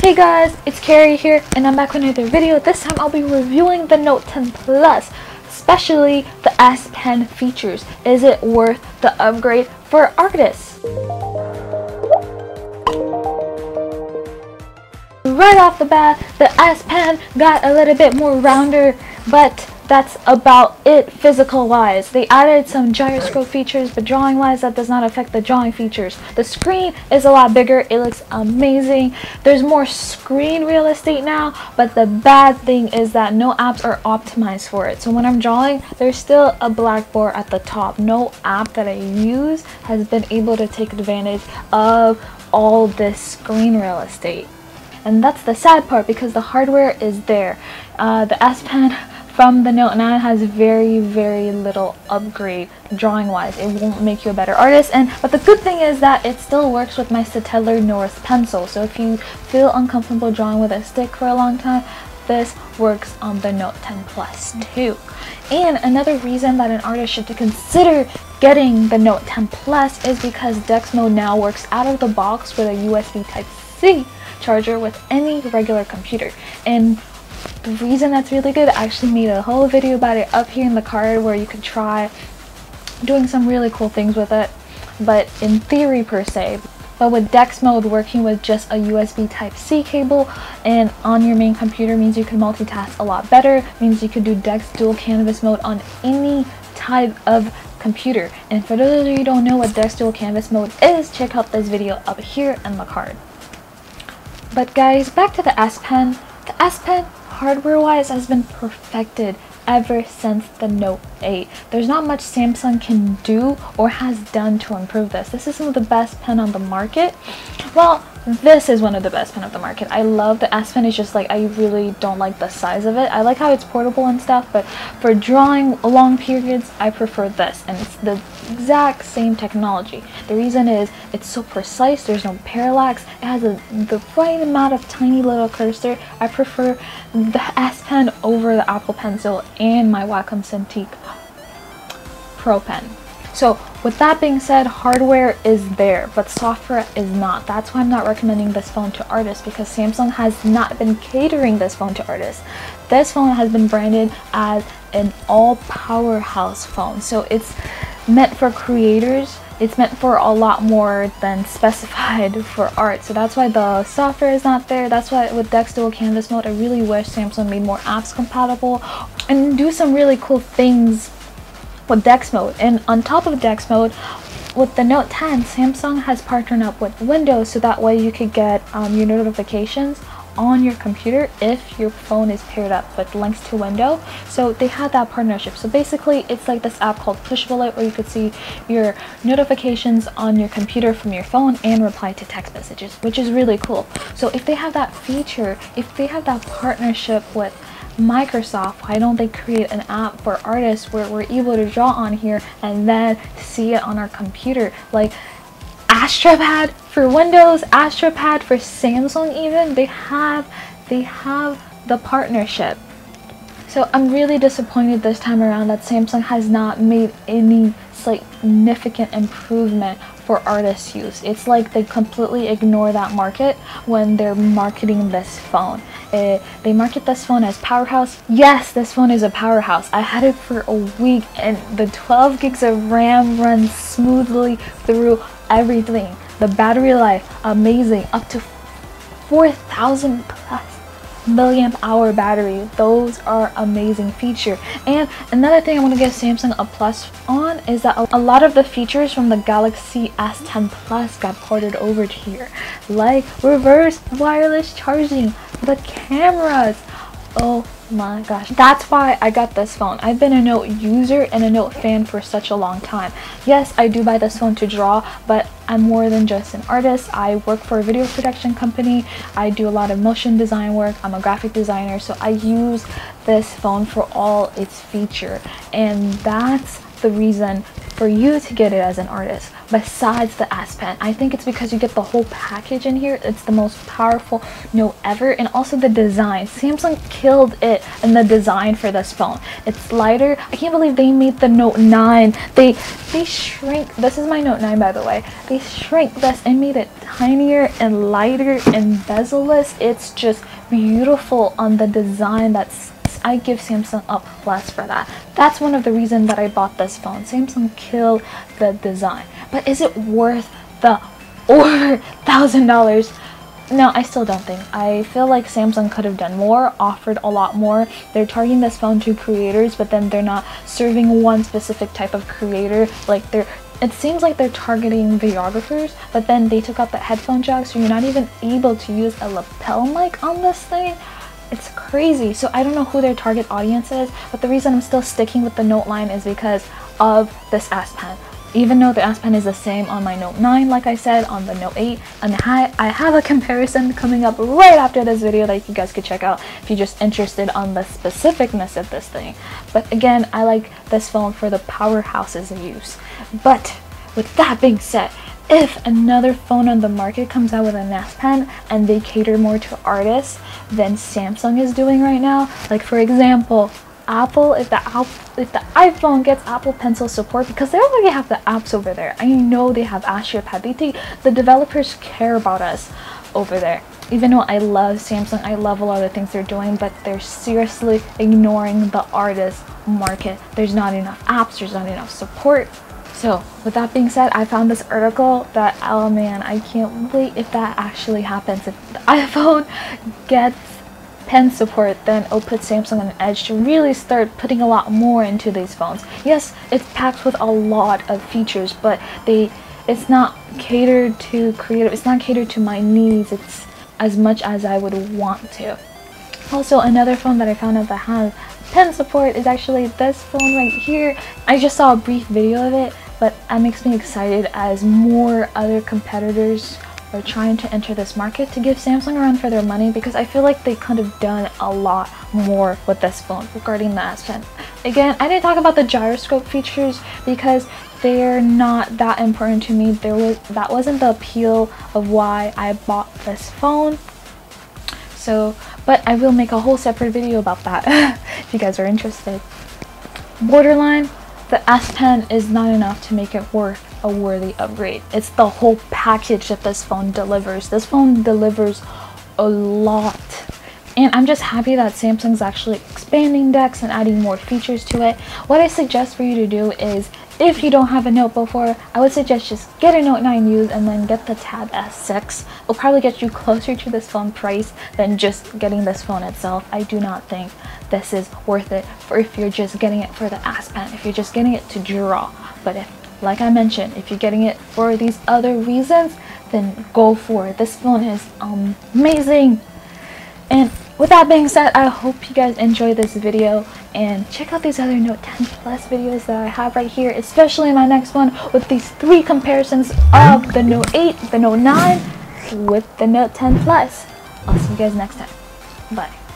Hey guys, it's Carrie here and I'm back with another video. This time I'll be reviewing the Note 10 Plus, especially the S Pen features. Is it worth the upgrade for artists? Right off the bat, the S Pen got a little bit more rounder, but that's about it physical wise. They added some gyroscope features, but drawing wise that does not affect the drawing features. The screen is a lot bigger, it looks amazing. There's more screen real estate now, but the bad thing is that no apps are optimized for it. So when I'm drawing, there's still a black bar at the top. No app that I use has been able to take advantage of all this screen real estate. And that's the sad part because the hardware is there. The S Pen from the Note 9 has very little upgrade drawing wise. It won't make you a better artist, but the good thing is that it still works with my Staedtler Noris pencil. So if you feel uncomfortable drawing with a stick for a long time, this works on the Note 10 Plus too. And another reason that an artist should consider getting the Note 10 Plus is because DeX Mode now works out of the box with a USB Type-C charger with any regular computer, and the reason that's really good, I actually made a whole video about it up here in the card where you could try doing some really cool things with it, but in theory per se. But with DeX Mode working with just a USB Type-C cable and on your main computer means you can multitask a lot better, means you can do DeX dual canvas mode on any type of computer. And for those of you who don't know what DeX dual canvas mode is, check out this video up here in the card. But guys, back to the S Pen. The S Pen hardware-wise has been perfected ever since the Note 8. There's not much Samsung can do or has done to improve this. This is some of the best pen on the market. Well, this is one of the best pen on the market. I love the S Pen. It's just like I really don't like the size of it. I like how it's portable and stuff, but for drawing long periods, I prefer this. And it's the exact same technology. The reason is it's so precise. There's no parallax. It has the right amount of tiny little cursor. I prefer the S Pen over the Apple Pencil and my Wacom Cintiq Pro Pen. So with that being said, hardware is there, but software is not. That's why I'm not recommending this phone to artists, because Samsung has not been catering this phone to artists. This phone has been branded as an all powerhouse phone. So it's meant for creators. It's meant for a lot more than specified for art. So that's why the software is not there. That's why with DeX Dual Canvas Mode, I really wish Samsung made more apps compatible and do some really cool things with DeX Mode. And on top of DeX Mode, with the Note 10, Samsung has partnered up with Windows, so that way you could get your notifications on your computer if your phone is paired up with links to Windows. So they had that partnership. So basically it's like this app called Pushbullet where you could see your notifications on your computer from your phone and reply to text messages, which is really cool. So if they have that feature, if they have that partnership with Microsoft, why don't they create an app for artists where we're able to draw on here and then see it on our computer, like Astropad for Windows, Astropad for Samsung even. They have the partnership. So I'm really disappointed this time around that Samsung has not made any significant improvement for artists' use. It's like they completely ignore that market when they're marketing this phone. They market this phone as powerhouse. Yes, this phone is a powerhouse. I had it for a week and the 12 gigs of RAM runs smoothly through everything. The battery life, amazing, up to 4,000 plus milliamp hour battery. Those are amazing feature. And another thing I want to give Samsung a plus on is that a lot of the features from the Galaxy S10 Plus got ported over to here, like reverse wireless charging, the cameras. Oh my gosh, that's why I got this phone. I've been a Note user and a Note fan for such a long time. Yes, I do buy this phone to draw, but I'm more than just an artist. I work for a video production company. I do a lot of motion design work. I'm a graphic designer, so I use this phone for all its feature, and that's the reason for you to get it as an artist besides the S Pen. I think it's because you get the whole package in here. It's the most powerful note ever, and also the design. Samsung killed it in the design for this phone. It's lighter. I can't believe they made the Note 9. They shrink. This is my Note 9, by the way. They shrink this and made it tinier and lighter and bezel-less. It's just beautiful on the design. That's, I give Samsung a plus for that. That's one of the reasons that I bought this phone. Samsung killed the design. But is it worth the over $1,000? No, I still don't think. I feel like Samsung could have done more, offered a lot more. They're targeting this phone to creators, but then they're not serving one specific type of creator. Like it seems like they're targeting videographers, but then they took out the headphone jack, so you're not even able to use a lapel mic on this thing. It's crazy. So I don't know who their target audience is, but the reason I'm still sticking with the Note line is because of this S Pen. Even though the S Pen is the same on my Note 9, like I said, on the Note 8, and I have a comparison coming up right after this video that you guys could check out if you're just interested on the specificness of this thing. But again, I like this phone for the powerhouses of use. But with that being said, if another phone on the market comes out with an S Pen and they cater more to artists than Samsung is doing right now, like for example, Apple, if the iPhone gets Apple Pencil support, because they already have the apps over there. I know they have Astropad. The developers care about us over there. Even though I love Samsung, I love a lot of the things they're doing, but they're seriously ignoring the artist market. There's not enough apps, there's not enough support. So with that being said, I found this article that, oh man, I can't wait if that actually happens. If the iPhone gets pen support, then it'll put Samsung on the edge to really start putting a lot more into these phones. Yes, it's packed with a lot of features, but it's not catered to creative. It's not catered to my needs. It's as much as I would want to. Also, another phone that I found out that has pen support is actually this phone right here. I just saw a brief video of it, but that makes me excited as more other competitors are trying to enter this market to give Samsung a run for their money, because I feel like they could have done a lot more with this phone regarding the S Pen. Again, I didn't talk about the gyroscope features because they're not that important to me. That wasn't the appeal of why I bought this phone. So, but I will make a whole separate video about that if you guys are interested. Borderline, the S Pen is not enough to make it worth a worthy upgrade. It's the whole package that this phone delivers. This phone delivers a lot. And I'm just happy that Samsung's actually expanding DeX and adding more features to it. What I suggest for you to do is, if you don't have a Note before, I would suggest just get a Note 9 used and then get the Tab S6. It'll probably get you closer to this phone price than just getting this phone itself. I do not think this is worth it for if you're just getting it for the S Pen, if you're just getting it to draw. But if, like I mentioned, if you're getting it for these other reasons, then go for it. This phone is amazing. And with that being said, I hope you guys enjoyed this video, and check out these other Note 10 Plus videos that I have right here, especially my next one with these three comparisons of the Note 8, the Note 9, with the Note 10 Plus. I'll see you guys next time. Bye.